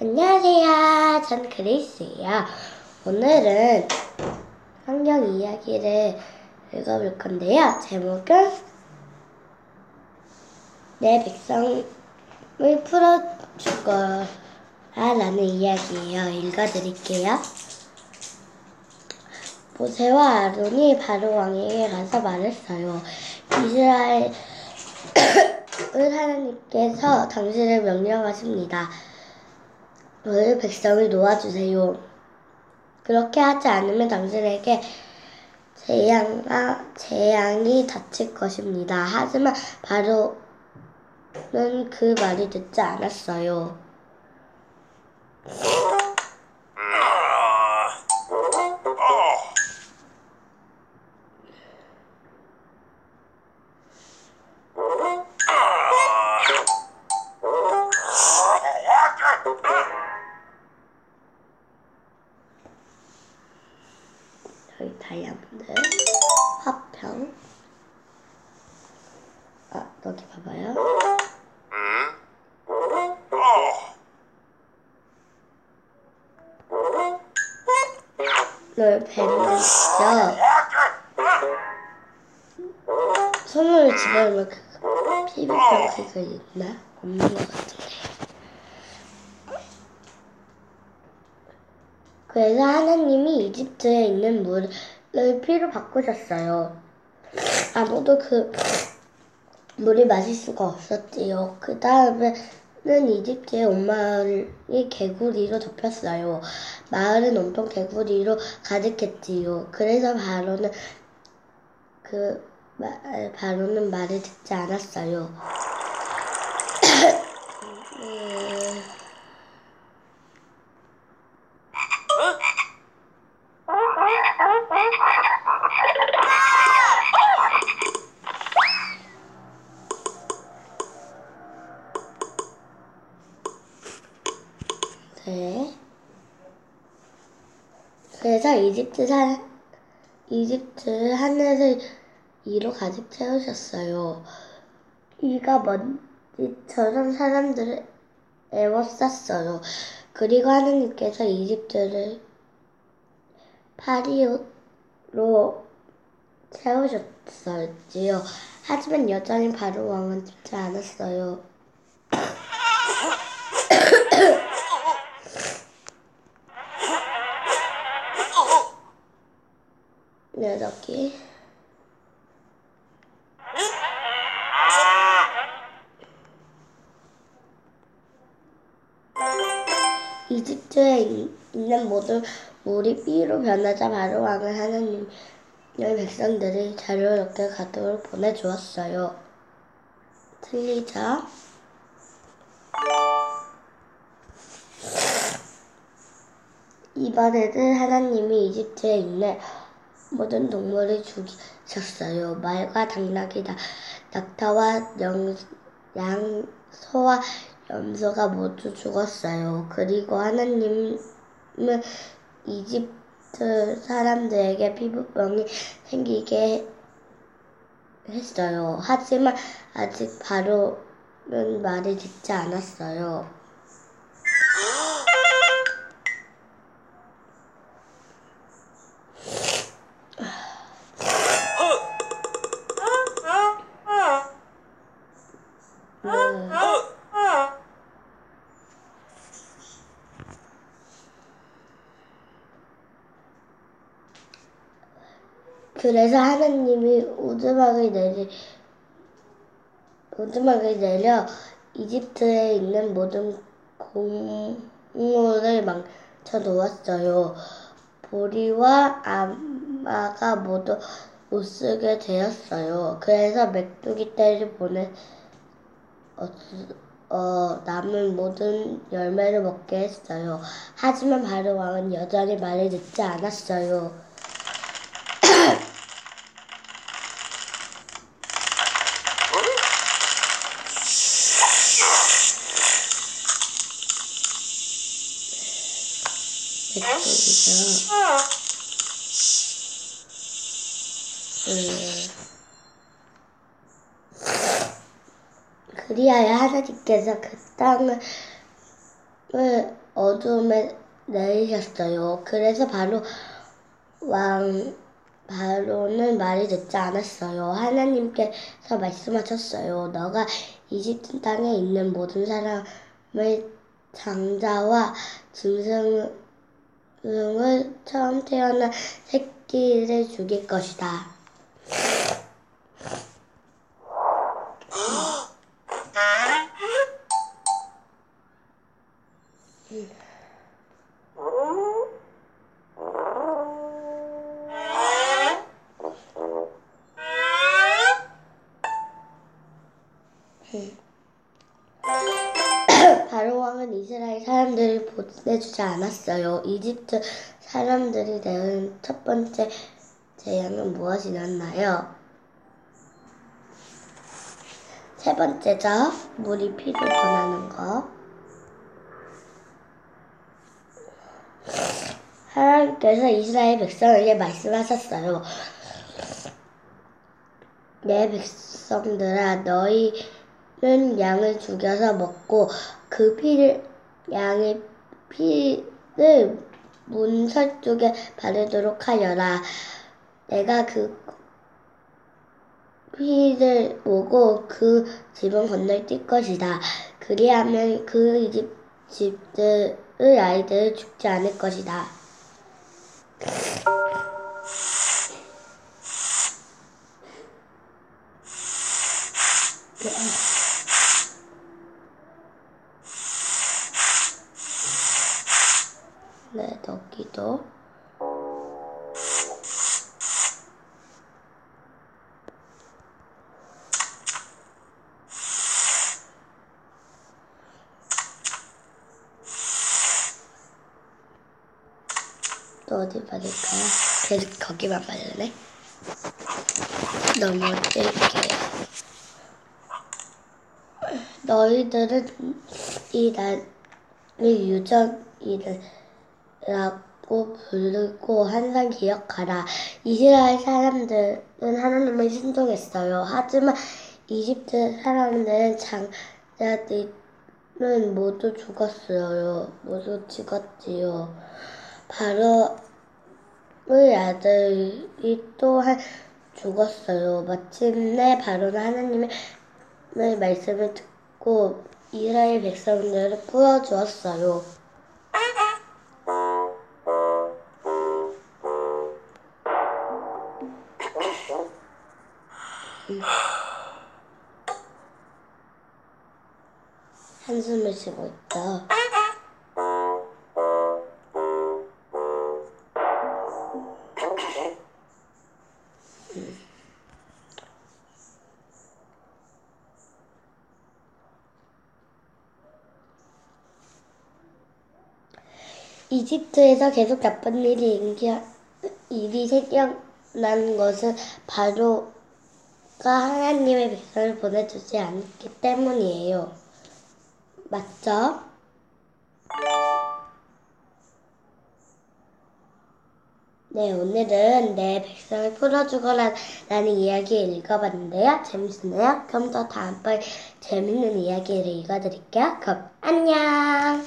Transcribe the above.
안녕하세요. 전 그레이스예요. 오늘은 성경 이야기를 읽어볼 건데요. 제목은 내 백성을 풀어줄 거라 라는 이야기예요. 읽어드릴게요. 모세와 아론이 바로 왕에게 가서 말했어요. 이스라엘 하나님께서 당신을 명령하십니다. 너희 백성을 놓아주세요. 그렇게 하지 않으면 당신에게 재앙이 닥칠 것입니다. 하지만 바로는 그 말이 듣지 않았어요. 저희 다이아몬드 화평 여기 봐봐요. 널 뱀을 진짜 손을 집어넣으면 피부병 그거 있나? 없는 것 같은데. 그래서 하나님이 이집트에 있는 물을 피로 바꾸셨어요. 아무도 그 물이 마실 수가 없었지요. 그 다음에는 이집트의 온 마을이 개구리로 덮였어요. 마을은 온통 개구리로 가득했지요. 그래서 바로는 말을 듣지 않았어요. 그래서 이집트 하늘을 이로 가득 채우셨어요. 이가 먼지처럼 사람들을 에워쌌어요. 그리고 하나님께서 이집트를 파리로 채우셨지요. 하지만 여전히 바로 왕은 듣지 않았어요. 여기 이집트에 있는 모든 물이 피로 변하자 바로 왕은 하나님의 백성들을 자유롭게 가도록 보내주었어요. 틀리죠? 이번에는 하나님이 이집트에 있는 모든 동물을 죽이셨어요. 말과 당나귀, 낙타와 양, 소와 염소가 모두 죽었어요. 그리고 하나님은 이집트 사람들에게 피부병이 생기게 했어요. 하지만 아직 바로는 말을 듣지 않았어요. 그래서 하나님이 오두막을 내려 이집트에 있는 모든 곡물을 망쳐 놓았어요. 보리와 아마가 모두 못쓰게 되었어요. 그래서 메뚜기 떼를 남은 모든 열매를 먹게 했어요. 하지만 바로 왕은 여전히 말을 듣지 않았어요. 그리하여 하나님께서 그 땅을 어둠에 내리셨어요. 그래서 바로는 말이 듣지 않았어요. 하나님께서 말씀하셨어요. 너가 이집트 땅에 있는 모든 사람을 장자와 짐승을 처음 태어난 새끼를 죽일 것이다. 바로 왕은 이스라엘 사람들을 보내주지 않았어요. 이집트 사람들이 내은 첫 번째 재앙은 무엇이었나요? 세 번째죠. 물이 피로 변하는 거. 하나님께서 이스라엘 백성에게 말씀하셨어요. 내 백성들아, 너희는 양을 죽여서 먹고 그 피를 양의 피를 문설 쪽에 바르도록 하여라. 내가 그 피를 보고 그 집은 건널뛸 것이다. 그리하면 그 집들의 아이들은 죽지 않을 것이다. 네, 넣기도. 또 어디 받을까요? 계속 거기만 받으네. 넘어질게요. 너희들은 이 날을 유전이라고 부르고 항상 기억하라. 이스라엘 사람들은 하나님을 순종했어요. 하지만 이집트 사람들은 장자들은 모두 죽었어요. 모두 죽었지요. 바로의 아들이 또한 죽었어요. 마침내 바로는 하나님의 말씀을 듣고 이스라엘 백성들을 풀어주었어요. 한숨을 쉬고 있다. 이집트에서 계속 나쁜 일이 생겨난 것은 바로가 하나님의 백성을 보내주지 않기 때문이에요. 맞죠? 네, 오늘은 내 백성을 풀어주거라는 이야기를 읽어봤는데요. 재밌었나요? 그럼 또 다음번에 재밌는 이야기를 읽어드릴게요. 그럼 안녕!